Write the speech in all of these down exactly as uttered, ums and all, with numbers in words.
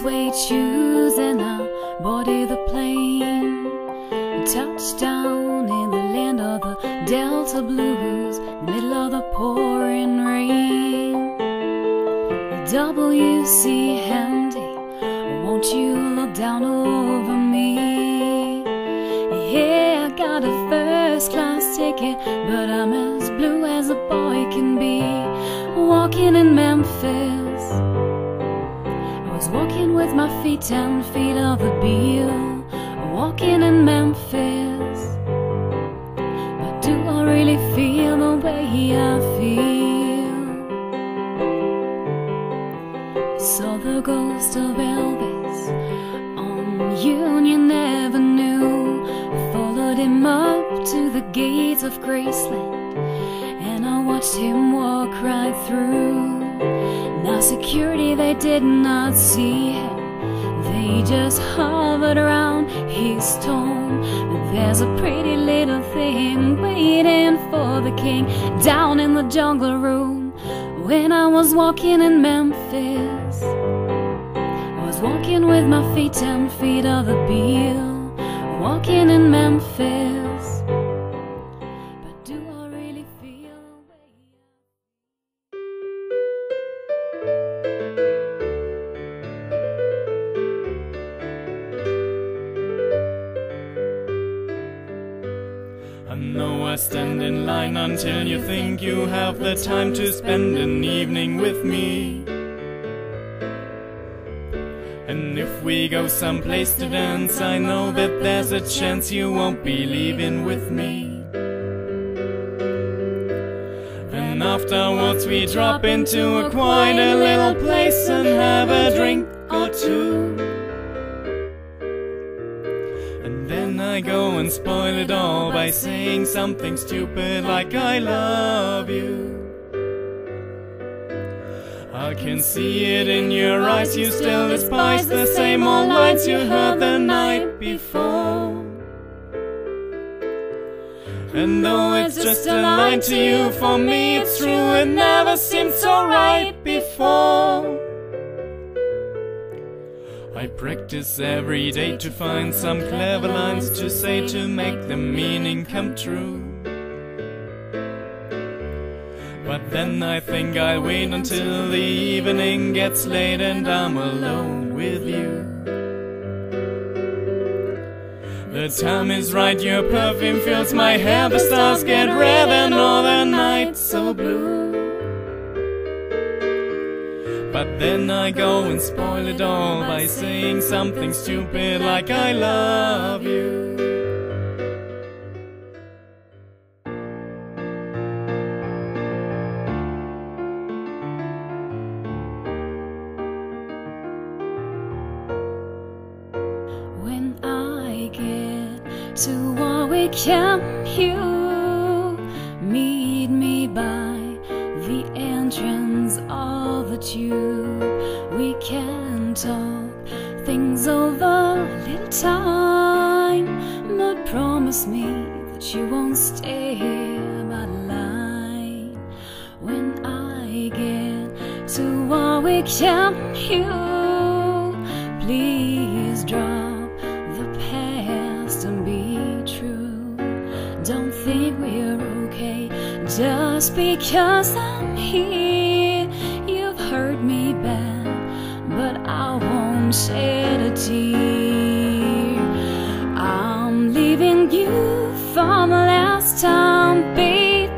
suede shoes and I'll boarded the plane. Touchdown in the land of the Delta Blues, in the middle of the pouring rain. W C Handy, won't you look down over me? Yeah, I got a first class ticket, but I'm as blue as a boy can be. Walking in Memphis, I was walking with my feet ten feet off the bill. Walking in Memphis, but do I really feel the way I feel? Saw the ghost of Elvis on Union Avenue. Followed him up to the gates of Graceland, and I watched him walk right through. Now security, they did not see him. They just hovered around his tomb. But there's a pretty little thing waiting for the king down in the jungle room. When I was walking in Memphis, I was walking with my feet ten feet off the bill. Walking in Memphis, but do I really feel the way? No, I stand in line until you think you have the time to spend an evening with me. And if we go someplace to dance, I know that there's a chance you won't be leaving with me. And afterwards we drop into a quieter little place and have a drink or two. I go and spoil it all by saying something stupid like I love you. I can see it in your eyes, you still despise the same old lines you heard the night before. And though it's just a line to you, for me it's true, it never seemed so right before. I practice every day to find some clever lines to say to make the meaning come true. But then I think I'll wait until the evening gets late and I'm alone with you. The time is right, your perfume fills my hair, the stars get red and all the night's so blue. But then I go and spoil it all by saying something stupid like I love you. When I get to Warwick Avenue, meet me by the entrance of the tube. We can talk things over a little time, but promise me that you won't stay here by the line. When I get to Warwick Avenue, please drop the past and be true. Don't think we're okay just because I'm here. You've hurt me bad, but I won't shed a tear. I'm leaving you for the last time, baby.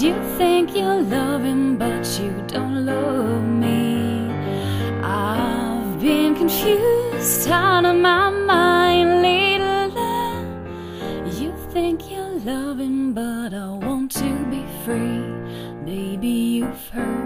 You think you're loving, but you don't love me. I've been confused, out of my mind lately. You think you're loving, but I want to be free. Baby, you've heard